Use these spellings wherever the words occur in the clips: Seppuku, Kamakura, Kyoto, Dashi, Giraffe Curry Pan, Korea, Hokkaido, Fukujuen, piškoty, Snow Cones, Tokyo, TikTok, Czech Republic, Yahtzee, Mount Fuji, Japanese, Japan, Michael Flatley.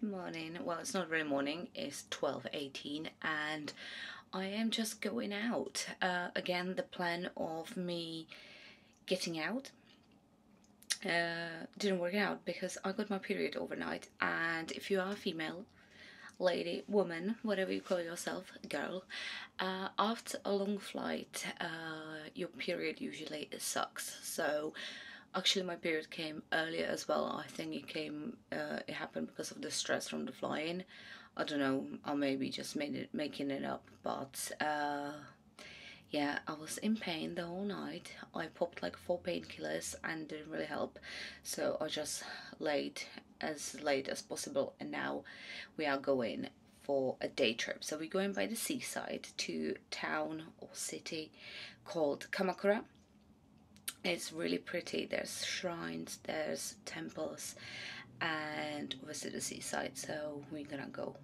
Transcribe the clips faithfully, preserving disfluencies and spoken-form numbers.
Good morning. Well, it's not really morning, it's twelve eighteen and I am just going out. Uh, again, the plan of me getting out uh, didn't work out because I got my period overnight, and if you are female, lady, woman, whatever you call yourself, girl, uh, after a long flight, uh, your period usually sucks. So actually my period came earlier as well. I think it came, uh, it happened because of the stress from the flying. I don't know, or maybe just made it, making it up, but uh, yeah, I was in pain the whole night. I popped like four painkillers and didn't really help, so I just laid as late as possible, and now we are going for a day trip. So we're going by the seaside to town or city called Kamakura. It's really pretty. There's shrines, there's temples, and visit the seaside, so we're gonna go.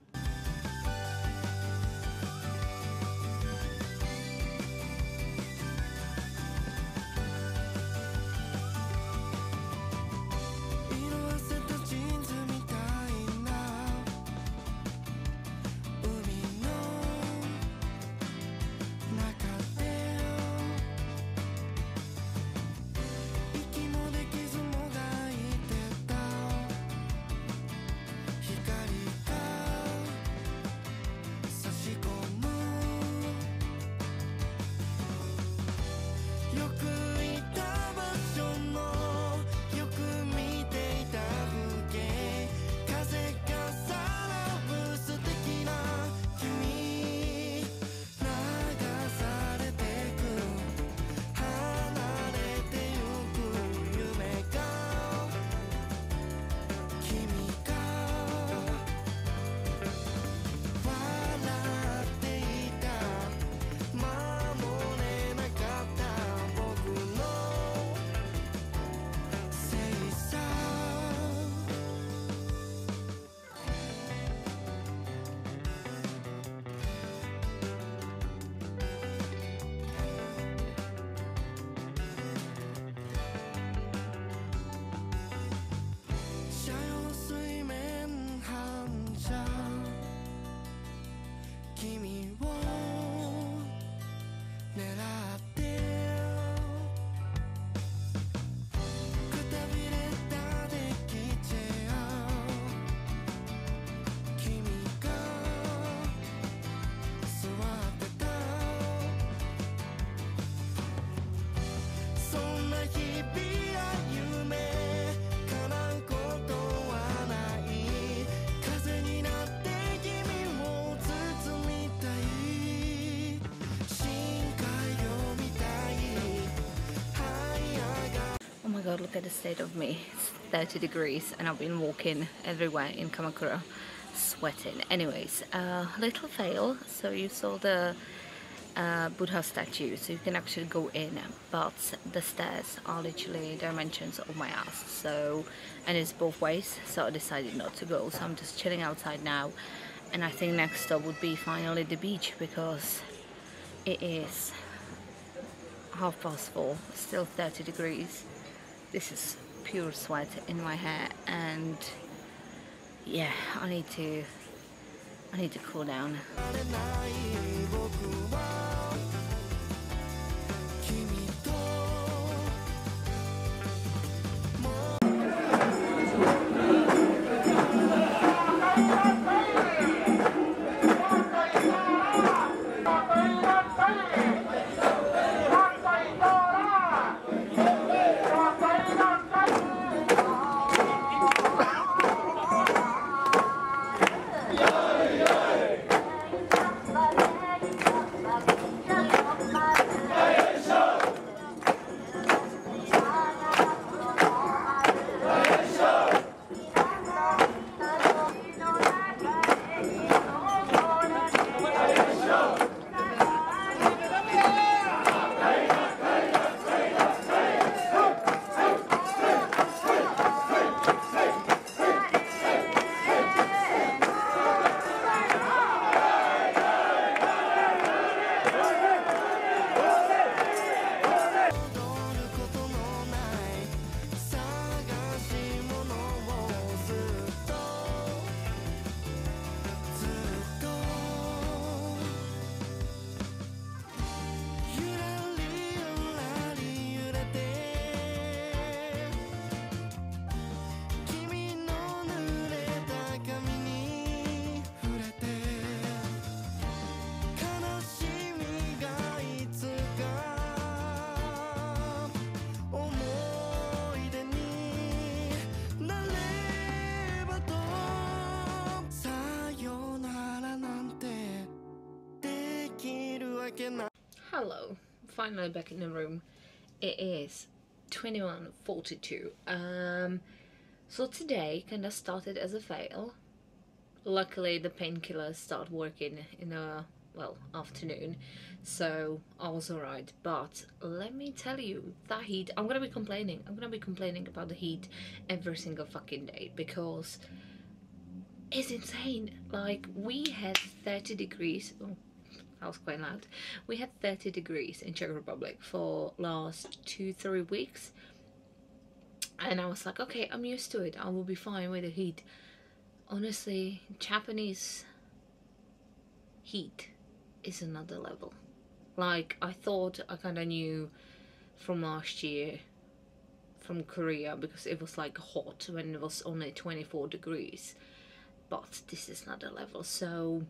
God, look at the state of me. It's thirty degrees and I've been walking everywhere in Kamakura sweating. Anyways, uh, little fail, so you saw the uh, Buddha statue, so you can actually go in, but the stairs are literally dimensions of my ass, so, and it's both ways, so I decided not to go. So I'm just chilling outside now, and I think next stop would be finally the beach, because it is half past four, still thirty degrees. This is pure sweat in my hair, and yeah, I need to, I need to cool down. Thank you. Hello, finally back in the room. It is twenty-one forty-two. Um, so today kinda started as a fail. Luckily the painkillers start working in a, well, afternoon, so I was alright. But let me tell you, that heat, I'm gonna be complaining. I'm gonna be complaining about the heat every single fucking day because it's insane. Like, we had thirty degrees. Oh, that was quite loud. We had thirty degrees in Czech Republic for last two, three weeks. And I was like, okay, I'm used to it. I will be fine with the heat. Honestly, Japanese heat is another level. Like, I thought I kind of knew from last year, from Korea, because it was like hot when it was only twenty-four degrees. But this is another level. So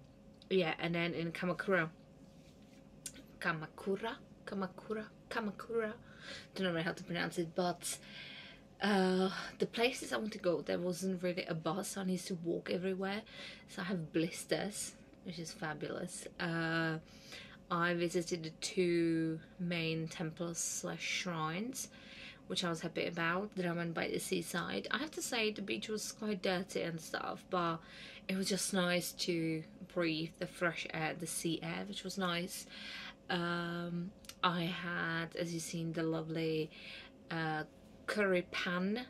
yeah, and then in Kamakura, Kamakura, Kamakura, Kamakura, don't know really how to pronounce it, but uh, the places I want to go, there wasn't really a bus, so I need to walk everywhere. So I have blisters, which is fabulous. Uh, I visited the two main temples slash shrines, which I was happy about. Then I went by the seaside. I have to say the beach was quite dirty and stuff, but it was just nice to breathe the fresh air, the sea air, which was nice. Um, I had, as you've seen, the lovely uh, curry pan,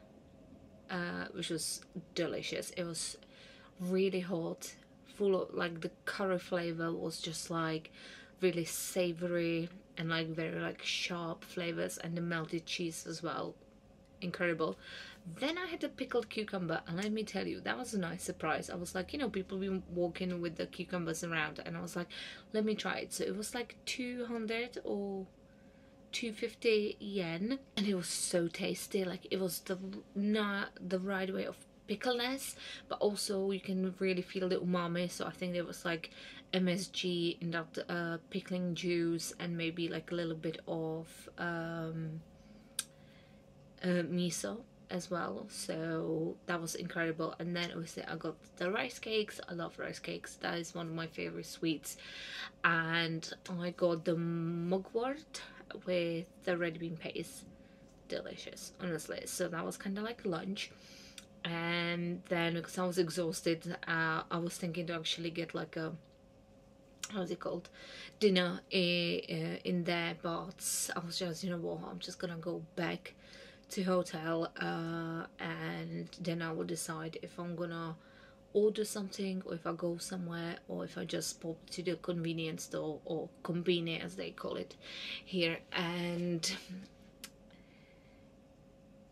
uh, which was delicious. It was really hot, full of, like, the curry flavour was just like really savoury and like very like sharp flavours, and the melted cheese as well, incredible. Then I had a pickled cucumber, and let me tell you, that was a nice surprise. I was like, you know, people been walking with the cucumbers around, and I was like, let me try it. So it was like two hundred or two fifty yen, and it was so tasty. Like, it was the not the right way of pickleness, but also you can really feel the umami. So I think there was like M S G in that uh, pickling juice, and maybe like a little bit of um, uh, miso as well. So that was incredible. And then obviously I got the rice cakes. I love rice cakes. That is one of my favorite sweets. And I got the mugwort with the red bean paste. Delicious, honestly. So that was kind of like lunch. And then, because I was exhausted, uh, I was thinking to actually get like a, how's it called, dinner in, uh, in there, but I was just, you know what, I'm just gonna go back to hotel, uh, and then I will decide if I'm gonna order something, or if I go somewhere, or if I just pop to the convenience store, or convenience as they call it here. And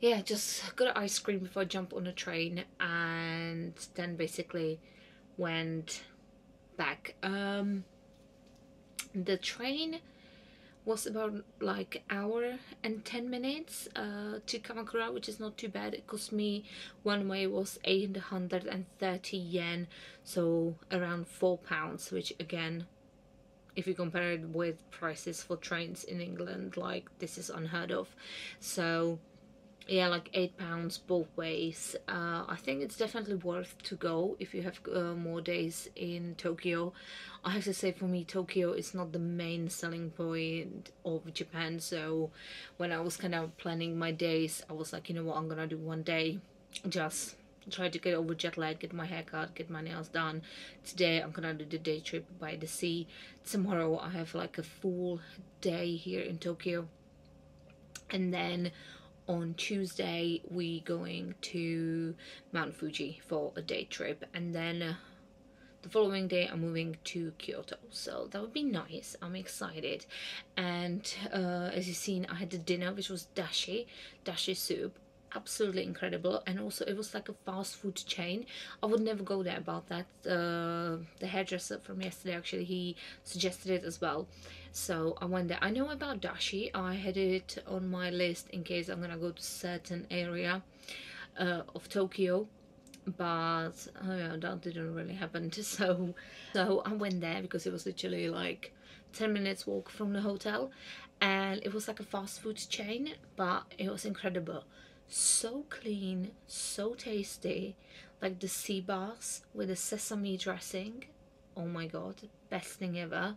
yeah, just got an ice cream before I jump on a train, and then basically went back. Um, the train was about like hour and ten minutes uh, to Kamakura, which is not too bad. It cost me one way was eight hundred thirty yen, so around four pounds, which again, if you compare it with prices for trains in England, like, this is unheard of. So yeah, like eight pounds both ways. uh, I think it's definitely worth to go if you have uh, more days in Tokyo. I have to say, for me, Tokyo is not the main selling point of Japan, so when I was kind of planning my days, I was like, you know what, I'm gonna do one day, just try to get over jet lag, get my haircut, get my nails done. Today I'm gonna do the day trip by the sea. Tomorrow I have like a full day here in Tokyo, and then on Tuesday we going to Mount Fuji for a day trip, and then uh, the following day I'm moving to Kyoto, so that would be nice. I'm excited. And uh, as you've seen, I had the dinner, which was dashi, dashi soup, absolutely incredible. And also it was like a fast food chain. I would never go there about that. Uh, the hairdresser from yesterday, actually, he suggested it as well, so I went there. I know about dashi. I had it on my list in case I'm gonna go to certain area uh, of Tokyo, but oh yeah, that didn't really happen. So so I went there because it was literally like ten minutes walk from the hotel, and it was like a fast food chain, but it was incredible. So clean, so tasty, like the sea bars with the sesame dressing, oh my god, best thing ever.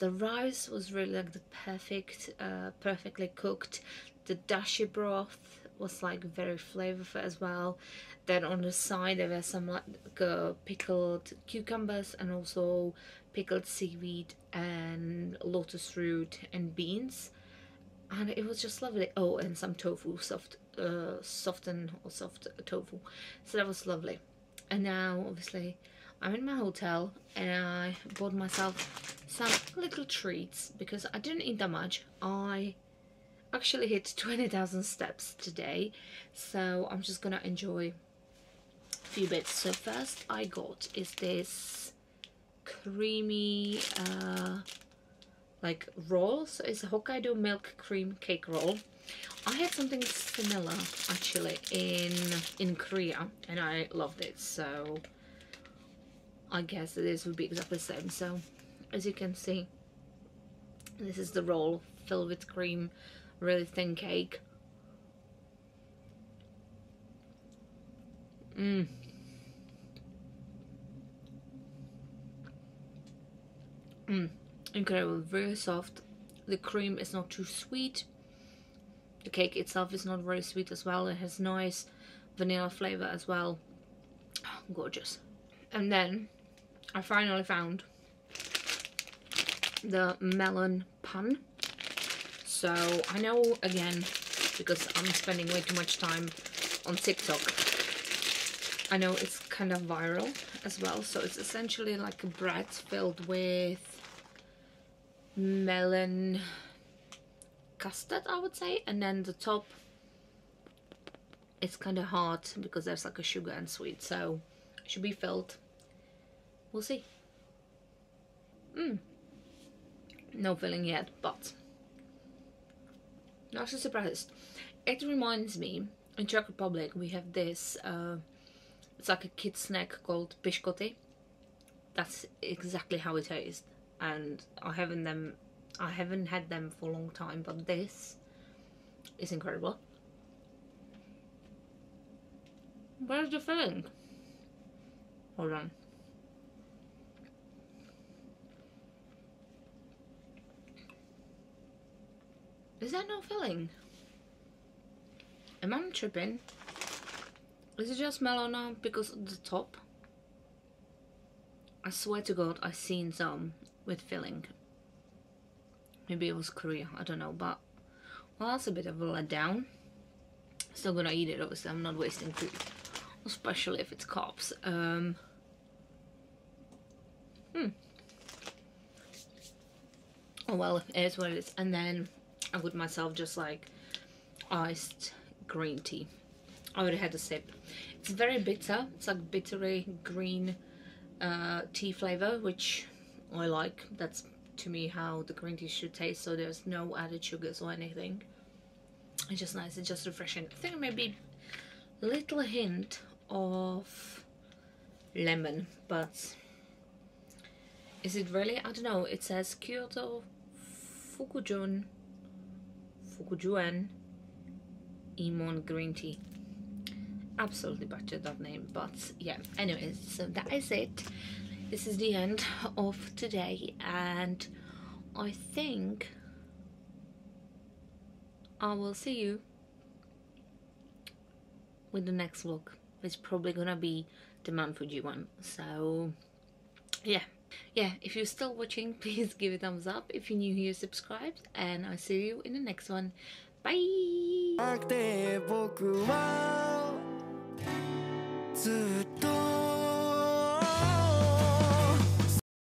The rice was really like the perfect, uh, perfectly cooked. The dashi broth was like very flavorful as well. Then on the side there were some like uh, pickled cucumbers and also pickled seaweed and lotus root and beans, and it was just lovely. Oh, and some tofu, soft uh, softened or soft tofu, so that was lovely. And now obviously I'm in my hotel and I bought myself some little treats because I didn't eat that much. I actually hit twenty thousand steps today, so I'm just gonna enjoy a few bits. So first I got is this creamy uh, like roll, so it's a Hokkaido milk cream cake roll. I had something similar actually in in Korea and I loved it, so I guess this would be exactly the same. So as you can see, this is the roll filled with cream, really thin cake. Mmm. Mmm. Incredible, very soft. The cream is not too sweet. The cake itself is not very sweet as well. It has nice vanilla flavor as well. Oh, gorgeous. And then I finally found the melon pan. So I know, again, because I'm spending way too much time on TikTok, I know it's kind of viral as well. So it's essentially like a bread filled with melon custard, I would say, and then the top is kind of hard because there's like a sugar and sweet, so it should be filled. We'll see. Mm. No filling yet, but not so surprised. It reminds me, in Czech Republic we have this uh, it's like a kid snack called piškoty. That's exactly how it tastes, and I haven't them I haven't had them for a long time, but this is incredible. Where's the filling? Hold on. Is that no filling? Am I tripping? Is it just melon now because of the top? I swear to God, I've seen some with filling. Maybe it was Korea, I don't know, but well, that's a bit of a letdown. Still gonna eat it, obviously. I'm not wasting food, especially if it's carbs. Um, hmm. Oh well, it is what it is. And then I got myself just like iced green tea. I already had a sip. It's very bitter. It's like bittery green uh, tea flavor, which I like. That's to me how the green tea should taste. So there's no added sugars or anything. It's just nice. It's just refreshing. I think maybe a little hint of lemon, but is it really? I don't know. It says Kyoto, Fukujuen. Fukujuen Imon green tea. Absolutely butchered that name, but yeah, anyways, so that is it. This is the end of today, and I think I will see you with the next vlog. It's probably gonna be the Mount Fuji one, so yeah. Yeah, if you're still watching, please give it a thumbs up. If you're new here, subscribe, and I'll see you in the next one. Bye!